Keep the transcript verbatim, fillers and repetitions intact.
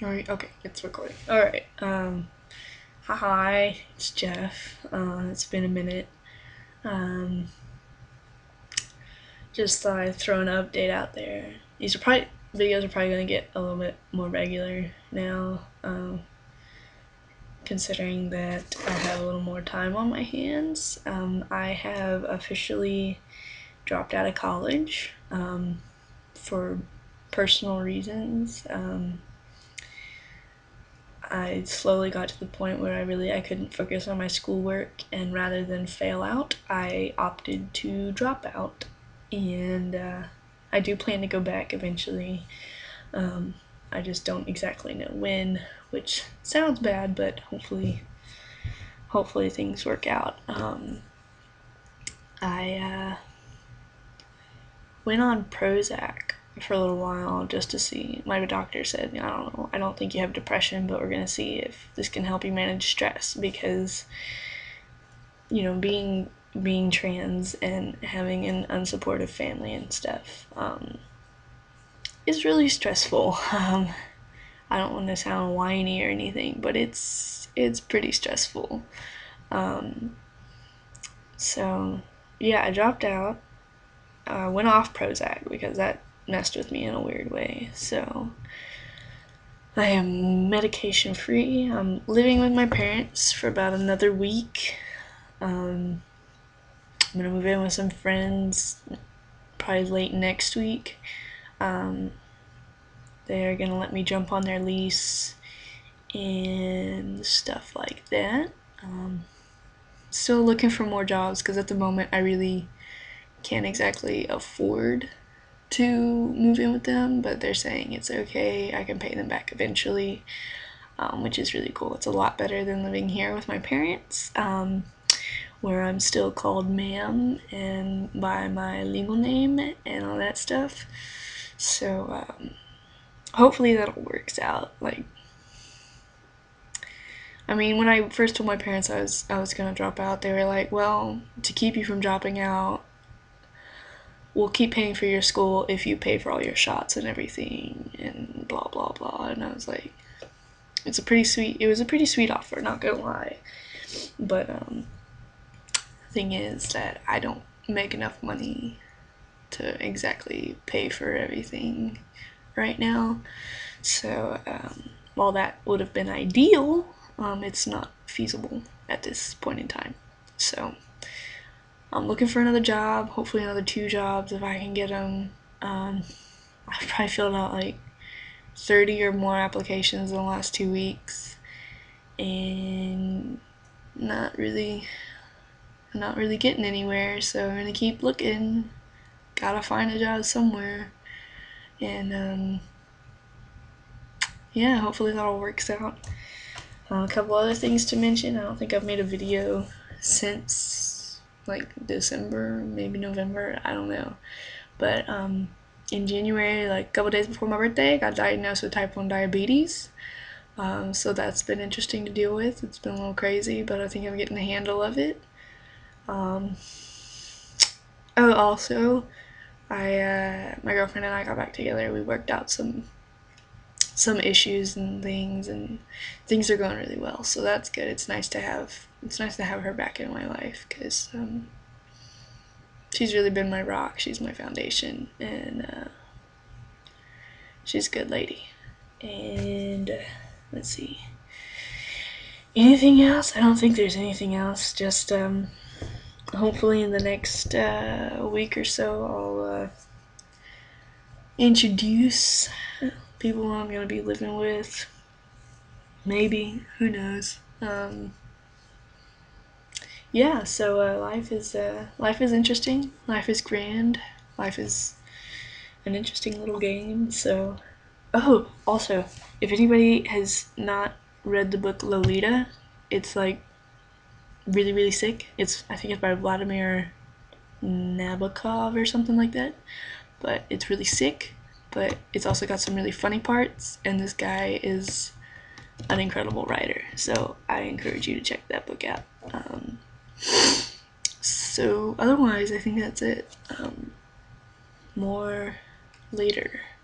Alright, okay, it's recording. Alright, um, hi, it's Jeff. Uh, it's been a minute. Um, just thought I'd throw an update out there. These are probably, videos are probably gonna get a little bit more regular now, um, considering that I have a little more time on my hands. Um, I have officially dropped out of college, um, for personal reasons. Um, I slowly got to the point where I really I couldn't focus on my schoolwork, and rather than fail out, I opted to drop out, and uh, I do plan to go back eventually. Um, I just don't exactly know when, which sounds bad, but hopefully, hopefully things work out. Um, I uh, went on Prozac for a little while just to see. My doctor said, I don't know, I don't think you have depression, but we're gonna see if this can help you manage stress, because, you know, being being trans and having an unsupportive family and stuff um, is really stressful. Um, I don't want to sound whiny or anything, but it's it's pretty stressful. Um, so yeah, I dropped out. Uh, went off Prozac because that messed with me in a weird way, so I am medication free. I'm living with my parents for about another week. um, I'm gonna move in with some friends probably late next week. Um, they're gonna let me jump on their lease and stuff like that. Um, still looking for more jobs, because at the moment I really can't exactly afford to move in with them, but they're saying it's okay, I can pay them back eventually, um, which is really cool. It's a lot better than living here with my parents, um, where I'm still called ma'am and by my legal name and all that stuff. So um, hopefully that all works out. Like, I mean, when I first told my parents I was I was gonna drop out, they were like, well, to keep you from dropping out, we'll keep paying for your school if you pay for all your shots and everything, and blah blah blah. And I was like, it's a pretty sweet it was a pretty sweet offer, not gonna lie. But um thing is that I don't make enough money to exactly pay for everything right now, so um while that would have been ideal, um it's not feasible at this point in time. So I'm looking for another job, hopefully another two jobs if I can get them. Um, I've probably filled out like thirty or more applications in the last two weeks, and not really, not really getting anywhere. So I'm gonna keep looking. Gotta find a job somewhere, and um, yeah, hopefully that all works out. Uh, a couple other things to mention. I don't think I've made a video since, like, December, maybe November, I don't know. But um, in January, like a couple days before my birthday, I got diagnosed with type one diabetes. Um, so that's been interesting to deal with. It's been a little crazy, but I think I'm getting the handle of it. Um, oh, also, I uh, my girlfriend and I got back together. We worked out some some issues and things, and things are going really well, so that's good. It's nice to have it's nice to have her back in my life, because um, she's really been my rock. She's my foundation, and uh, she's a good lady. And uh, let's see, anything else? I don't think there's anything else. Just um, hopefully in the next uh, week or so I'll uh, introduce people I'm gonna be living with, maybe, who knows. Um, yeah, so uh, life is uh, life is interesting, life is grand, life is an interesting little game. So, oh, also, if anybody has not read the book Lolita, it's like really really sick. It's I think it's by Vladimir Nabokov or something like that, but it's really sick. But it's also got some really funny parts, and this guy is an incredible writer, so I encourage you to check that book out. Um, so otherwise, I think that's it. Um, more later.